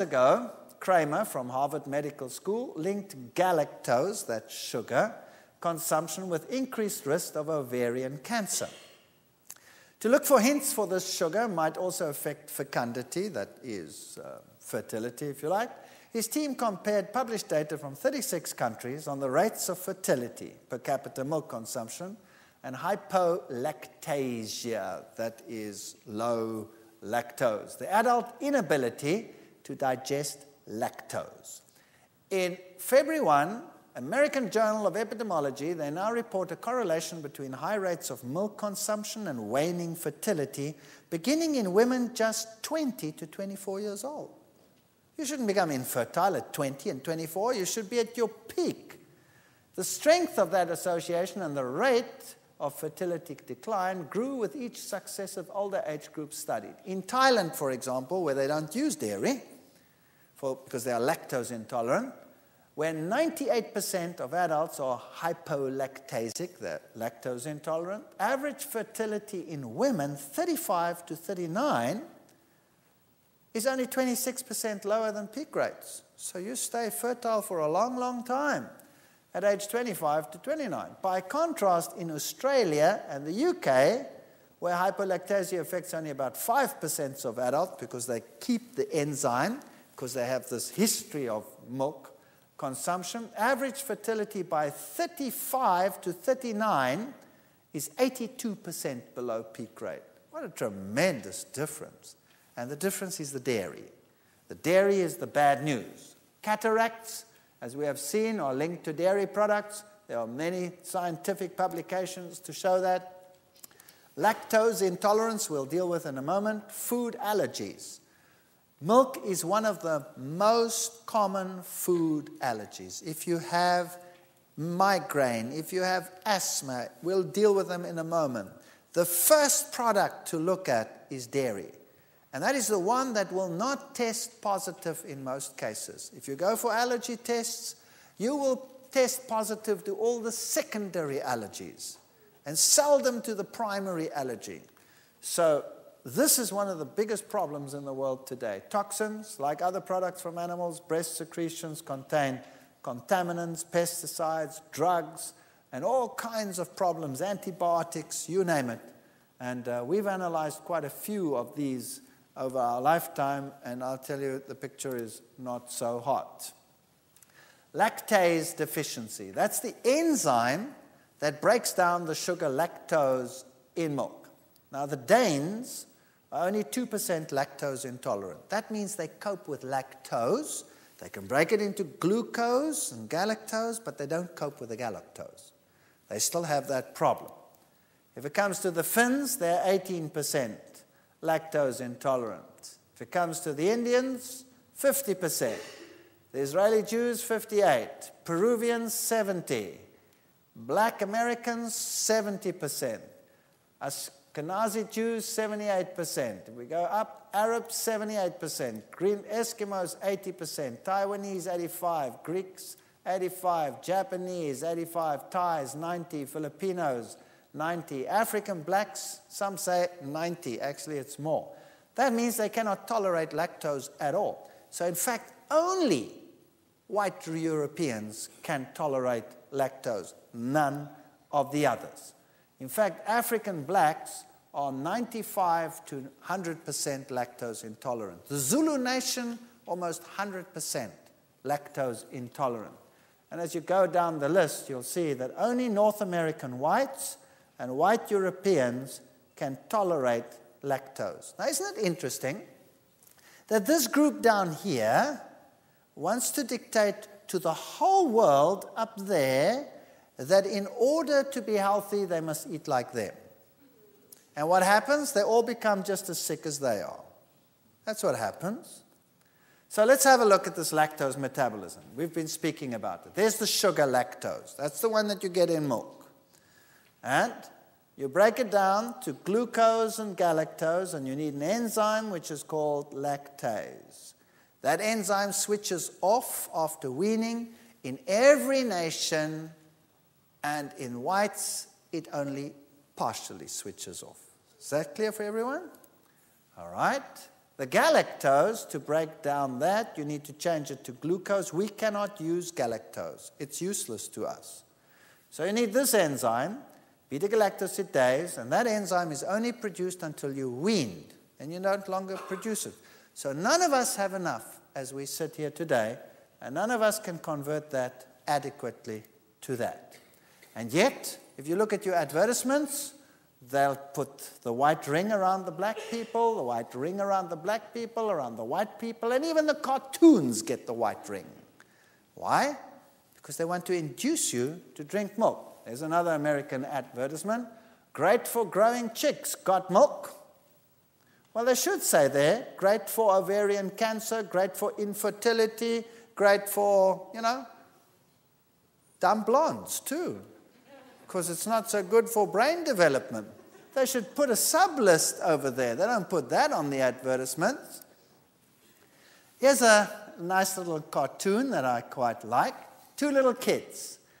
ago, Kramer from Harvard Medical School linked galactose, that's sugar, consumption with increased risk of ovarian cancer. To look for hints for this sugar might also affect fecundity, that is fertility, if you like, his team compared published data from 36 countries on the rates of fertility, per capita milk consumption, and hypolactasia, that is low lactose, the adult inability to digest lactose. In February 1, American Journal of Epidemiology, they now report a correlation between high rates of milk consumption and waning fertility, beginning in women just 20 to 24 years old. You shouldn't become infertile at 20 and 24. You should be at your peak. The strength of that association and the rate of fertility decline grew with each successive older age group studied. In Thailand, for example, where they don't use dairy because they are lactose intolerant, where 98% of adults are hypolactasic, they're lactose intolerant, average fertility in women 35 to 39 is only 26% lower than peak rates. So you stay fertile for a long, long time at age 25 to 29. By contrast, in Australia and the UK, where hypolactasia affects only about 5% of adults because they keep the enzyme, because they have this history of milk consumption, average fertility by 35 to 39 is 82% below peak rate. What a tremendous difference. And the difference is the dairy. The dairy is the bad news. Cataracts, as we have seen, are linked to dairy products. There are many scientific publications to show that. Lactose intolerance we'll deal with in a moment. Food allergies. Milk is one of the most common food allergies. If you have migraine, if you have asthma, we'll deal with them in a moment. The first product to look at is dairy. And that is the one that will not test positive in most cases. If you go for allergy tests, you will test positive to all the secondary allergies and seldom to the primary allergy. So this is one of the biggest problems in the world today. Toxins, like other products from animals, breast secretions contain contaminants, pesticides, drugs, and all kinds of problems, antibiotics, you name it. And we've analyzed quite a few of these over our lifetime, and I'll tell you the picture is not so hot. Lactase deficiency. That's the enzyme that breaks down the sugar lactose in milk. Now, the Danes are only 2% lactose intolerant. That means they cope with lactose. They can break it into glucose and galactose, but they don't cope with the galactose. They still have that problem. If it comes to the Finns, they're 18%. Lactose intolerant. If it comes to the Indians, 50%. The Israeli Jews, 58%. Peruvians, 70%. Black Americans, 70%. Ashkenazi Jews, 78%. We go up, Arabs, 78%. Green Eskimos, 80%. Taiwanese, 85%. Greeks, 85%. Japanese, 85%. Thais, 90%. Filipinos, 90%. African Blacks, some say 90%. Actually, it's more. That means they cannot tolerate lactose at all. So, in fact, only white Europeans can tolerate lactose, none of the others. In fact, African Blacks are 95 to 100% lactose intolerant. The Zulu nation, almost 100% lactose intolerant. And as you go down the list, you'll see that only North American whites and white Europeans can tolerate lactose. Now, isn't it interesting that this group down here wants to dictate to the whole world up there that in order to be healthy, they must eat like them. And what happens? They all become just as sick as they are. That's what happens. So let's have a look at this lactose metabolism. We've been speaking about it. There's the sugar lactose. That's the one that you get in milk. And you break it down to glucose and galactose, and you need an enzyme which is called lactase. That enzyme switches off after weaning in every nation, and in whites, it only partially switches off. Is that clear for everyone? All right. The galactose, to break down that, you need to change it to glucose. We cannot use galactose. It's useless to us. So you need this enzyme, beta-galactosidase, and that enzyme is only produced until you're weaned, and you no longer produce it. So none of us have enough as we sit here today, and none of us can convert that adequately to that. And yet, if you look at your advertisements, they'll put the white ring around the black people, the white ring around the black people, around the white people, and even the cartoons get the white ring. Why? Because they want to induce you to drink milk. There's another American advertisement. Great for growing chicks. Got milk? Well, they should say there, great for ovarian cancer, great for infertility, great for, you know, dumb blondes too, because it's not so good for brain development. They should put a sub-list over there. They don't put that on the advertisements. Here's a nice little cartoon that I quite like. Two little kids.